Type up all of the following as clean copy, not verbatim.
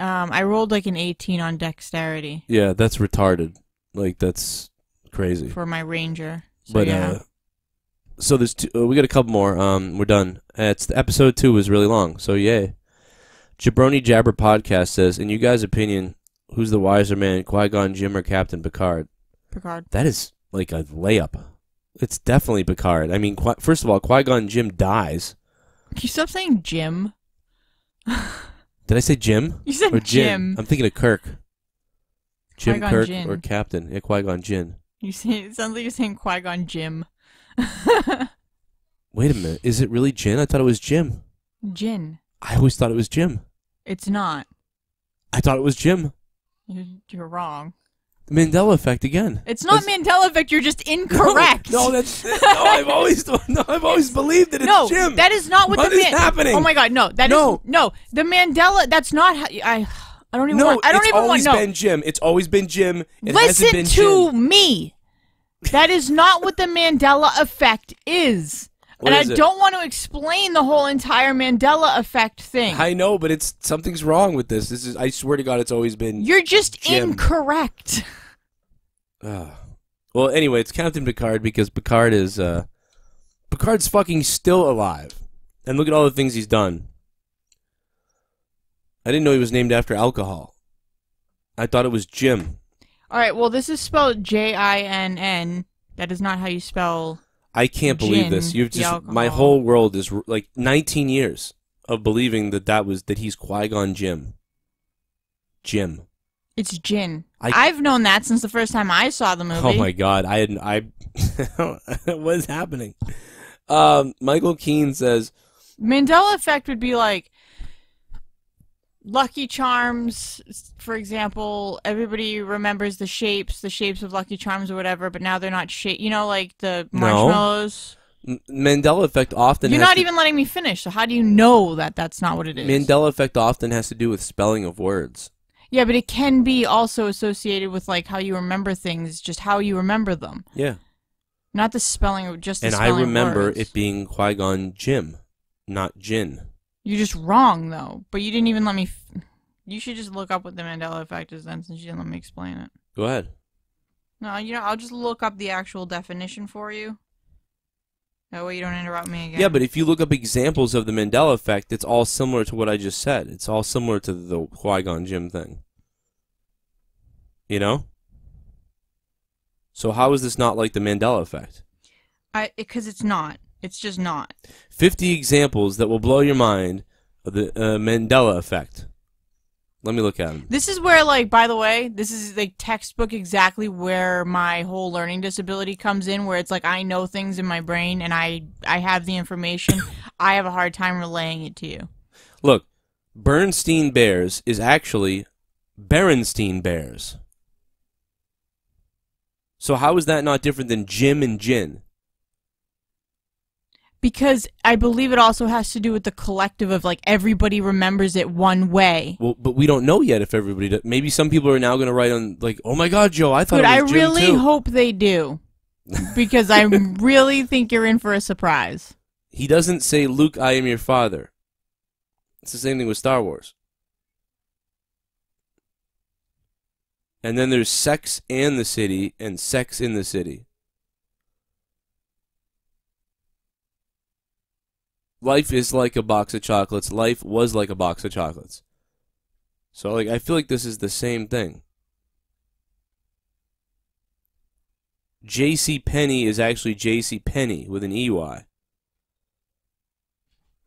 I rolled like an 18 on dexterity. Yeah, that's retarded. Like, that's crazy. For my ranger. So, but, yeah. So there's two, we got a couple more. We're done. It's the episode 2 was really long. So yay. Jabroni Jabber Podcast says, in you guys' opinion, who's the wiser man, Qui-Gon Jinn or Captain Picard? Picard. That is like a layup. It's definitely Picard. I mean, first of all, Qui-Gon Jinn dies. Can you stop saying Jim? Did I say Jim? You said or Jim. I'm thinking of Kirk. Jim Kirk or Captain. Yeah, Qui-Gon Jinn. You say, it sounds like you're saying Qui-Gon Jim. Wait a minute. Is it really Jinn? I thought it was Jim. Jinn. I always thought it was Jim. It's not. I thought it was Jim. You're wrong. Mandela Effect again. It's not Mandela Effect. You're just incorrect. No, I've always believed that it's Jim. No, that is not what is happening. Oh my God, no, that is no. The Mandela. That's not. How, I don't even. No, want, I don't even want. No, it's always been Jim. It's always been Jim. It hasn't been to Jim. Me. That is not what the Mandela Effect is. What and is I it? Don't want to explain the whole entire Mandela Effect thing. I know, but it's something's wrong with this. This is, I swear to God, it's always been. You're just Jim. Incorrect. Well, anyway, it's Captain Picard because Picard is Picard's fucking still alive, and look at all the things he's done. I didn't know he was named after alcohol. I thought it was Jim. All right. Well, this is spelled J-I-N-N. That is not how you spell. I can't believe Jinn, this. You've just my whole world is like 19 years of believing that he's Qui-Gon Jinn. Jim. It's Jinn. I've known that since the first time I saw the movie. Oh my God! What is happening? Michael Keane says Mandela Effect would be like Lucky Charms, for example. Everybody remembers the shapes of Lucky Charms or whatever, but now they're not shape. You know, like the marshmallows. No. Mandela Effect often. You're not even letting me finish. So how do you know that that's not what it is? Mandela Effect often has to do with spelling of words. Yeah, but it can be also associated with like how you remember things, just how you remember them. Yeah. Not the spelling, just the and spelling. And I remember words. It being Qui-Gon Jinn, not Jinn. You're just wrong, though. But you didn't even let me... You should just look up what the Mandela Effect is then, since you didn't let me explain it. Go ahead. No, you know, I'll just look up the actual definition for you. That way you don't interrupt me again. Yeah, but if you look up examples of the Mandela Effect, it's all similar to what I just said. It's all similar to the Qui-Gon Jinn thing. You know? So how is this not like the Mandela Effect? Because it's not. It's just not. 50 examples that will blow your mind of the Mandela Effect. Let me look at them. This is where, like, by the way, this is like textbook exactly where my whole learning disability comes in, where it's like I know things in my brain and I have the information. I have a hard time relaying it to you. Look, Berenstain Bears is actually Berenstain Bears. So how is that not different than Jim and Jinn? Because I believe it also has to do with the collective of, like, everybody remembers it one way. Well, but we don't know yet if everybody does. Maybe some people are now going to write on, like, oh, my God, Joe, I thought Dude, it was Jim, too. I really hope they do. Because I really think you're in for a surprise. He doesn't say, Luke, I am your father. It's the same thing with Star Wars. And then there's Sex and the City and Sex in the City. Life is like a box of chocolates. Life was like a box of chocolates. So, like, I feel like this is the same thing. J C Penney is actually J C Penney with an EY.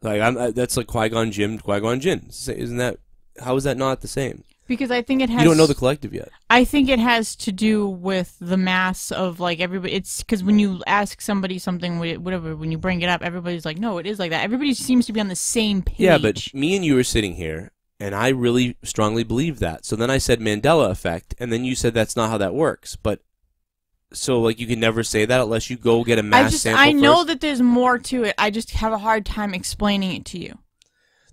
Like, that's like Qui-Gon Jinn, Qui-Gon Jinn. Isn't that? How is that not the same? Because I think it has. You don't know the collective yet. I think it has to do with the mass of like everybody. It's because when you ask somebody something, whatever, when you bring it up, everybody's like, "No, it is like that." Everybody seems to be on the same page. Yeah, but me and you were sitting here, and I really strongly believe that. So then I said Mandela Effect, and then you said that's not how that works. But so like you can never say that unless you go get a mass sample. I know first. That there's more to it. I just have a hard time explaining it to you.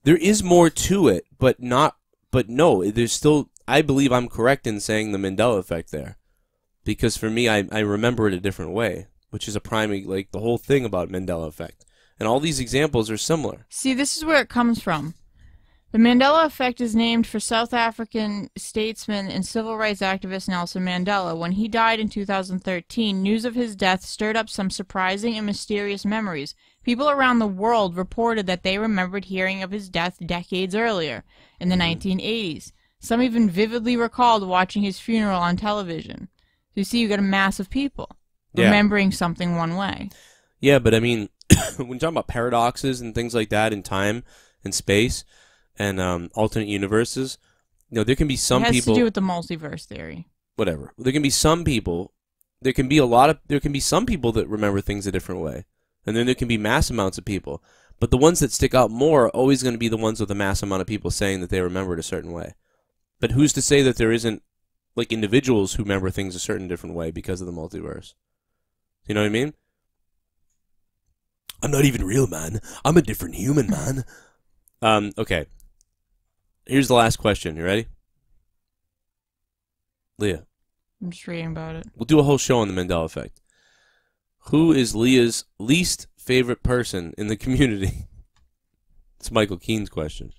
There is more to it, but not. But no, there's still, I believe I'm correct in saying the Mandela Effect there. Because for me, I remember it a different way, which is a prime, like, the whole thing about Mandela Effect. And all these examples are similar. See, this is where it comes from. The Mandela Effect is named for South African statesman and civil rights activist Nelson Mandela. When he died in 2013, news of his death stirred up some surprising and mysterious memories. People around the world reported that they remembered hearing of his death decades earlier, in the 1980s. Some even vividly recalled watching his funeral on television. So you see, you got a mass of people remembering something one way. Yeah, but I mean, when you're talking about paradoxes and things like that in time and space, and alternate universes, you know, there can be some people... It has to do with the multiverse theory. Whatever. There can be some people... There can be a lot of... There can be some people that remember things a different way. And then there can be mass amounts of people. But the ones that stick out more are always going to be the ones with a mass amount of people saying that they remember it a certain way. But who's to say that there isn't, like, individuals who remember things a certain different way because of the multiverse? You know what I mean? I'm not even real, man. I'm a different human, man. Okay. Here's the last question. You ready? Leah. I'm just reading about it. We'll do a whole show on the Mandela Effect. Who is Leah's least favorite person in the community? It's Michael Keane's question.